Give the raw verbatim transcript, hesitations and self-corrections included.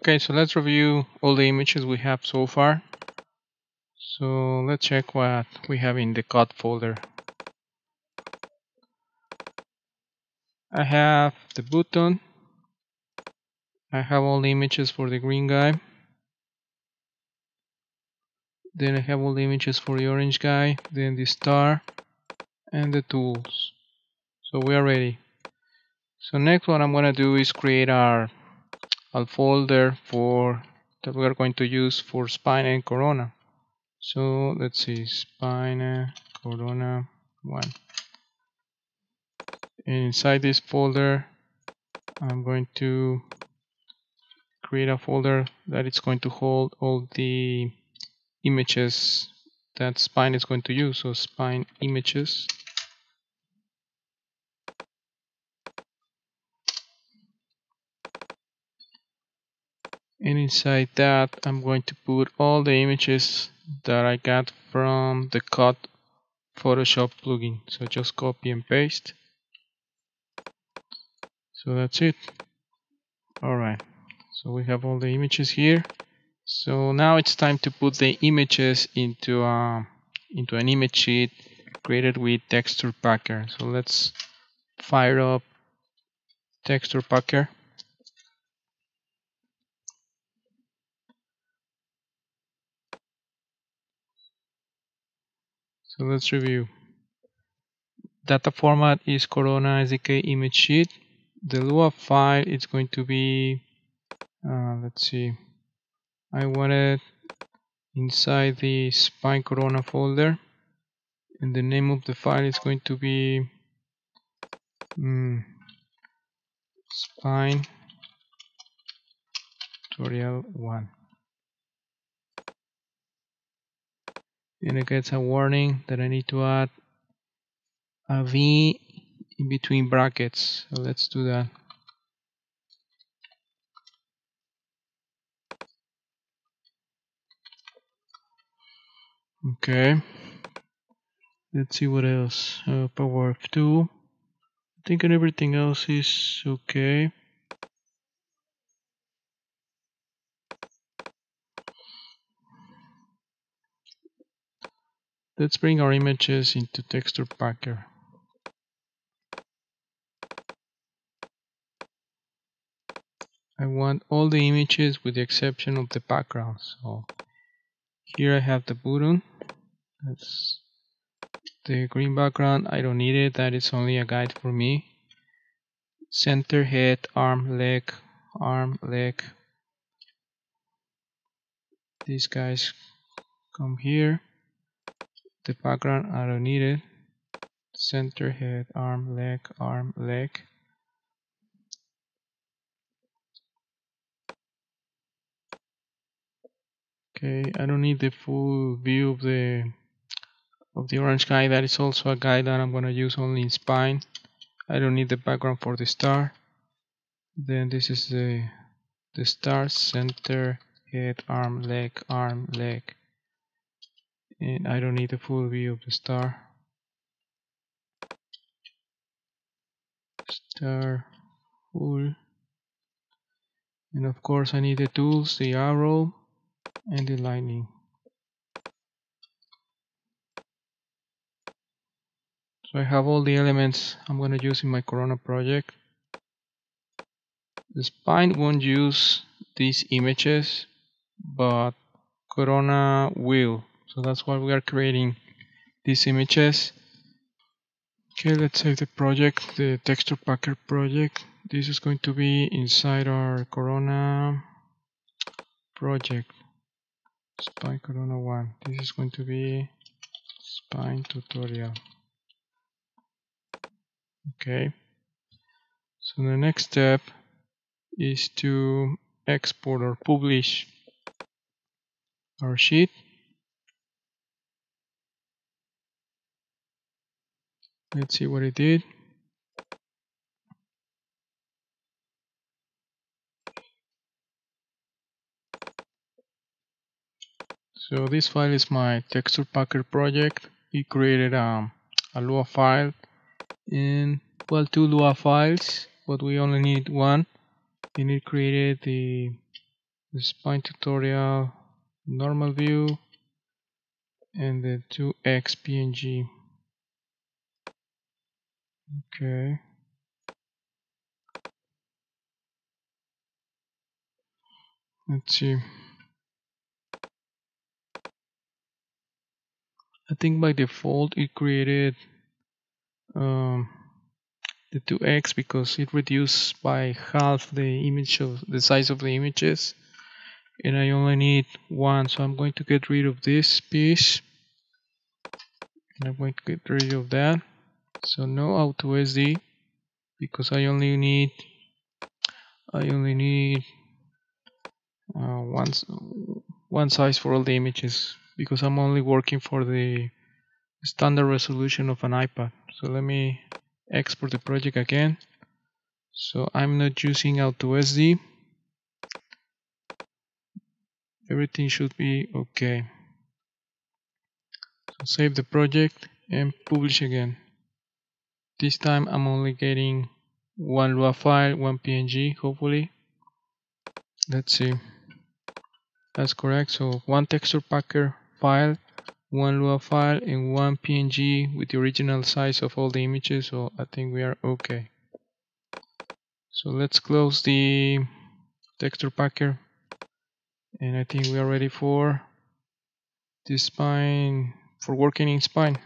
Okay, so let's review all the images we have so far. So let's check what we have in the cut folder. I have the button. I have all the images for the green guy. Then I have all the images for the orange guy, then the star, and the tools. So we are ready. So next what I'm going to do is create our, our folder for that we are going to use for Spine and Corona. So let's see, Spine Corona one. And inside this folder, I'm going to create a folder that is going to hold all the images that Spine is going to use. So Spine images. And inside that, I'm going to put all the images that I got from the Cut Photoshop plugin. So just copy and paste. So that's it. Alright, so we have all the images here. So now it's time to put the images into uh, into an image sheet created with Texture Packer. So let's fire up Texture Packer. So let's review. Data format is Corona S D K image sheet. The Lua file is going to be, uh, let's see, I want it inside the Spine Corona folder, and the name of the file is going to be um, Spine Tutorial one. And it gets a warning that I need to add a V in between brackets. So let's do that. Okay. Let's see what else. Uh, power of two. I think everything else is okay. Let's bring our images into Texture Packer. I want all the images with the exception of the background. So here I have the button. That's the green background. I don't need it. That is only a guide for me. Center, head, arm, leg, arm, leg. These guys come here. The background, I don't need it. Center, head, arm, leg, arm, leg. Okay, I don't need the full view of the of the orange guy. That is also a guide that I'm gonna use only in Spine. I don't need the background for the star. Then this is the the star, center, head, arm, leg, arm, leg. And I don't need the full view of the star. Star full. And of course I need the tools, the arrow and the lightning. So I have all the elements I'm going to use in my Corona project. The Spine won't use these images, but Corona will. So that's why we are creating these images. Okay, let's save the project, the Texture Packer project. This is going to be inside our Corona project, Spine Corona one. This is going to be Spine Tutorial. Okay, so the next step is to export or publish our sheet. Let's see what it did. So this file is my Texture Packer project. It created um, a Lua file and well two Lua files, but we only need one. And it created the the Spine tutorial normal view and the two X P N G. Okay. Let's see. I think by default it created um, the two X because it reduced by half the image of the size of the images, and I only need one, so I'm going to get rid of this piece and I'm going to get rid of that. So no AutoSD because I only need I only need uh, one one size for all the images, because I'm only working for the standard resolution of an iPad. So let me export the project again. So I'm not using AutoSD. Everything should be okay. So save the project and publish again. This time I'm only getting one Lua file, one P N G, hopefully. Let's see. That's correct. So one Texture Packer file, one Lua file, and one P N G with the original size of all the images, so I think we are okay. So let's close the Texture Packer, and I think we are ready for the Spine, for working in Spine.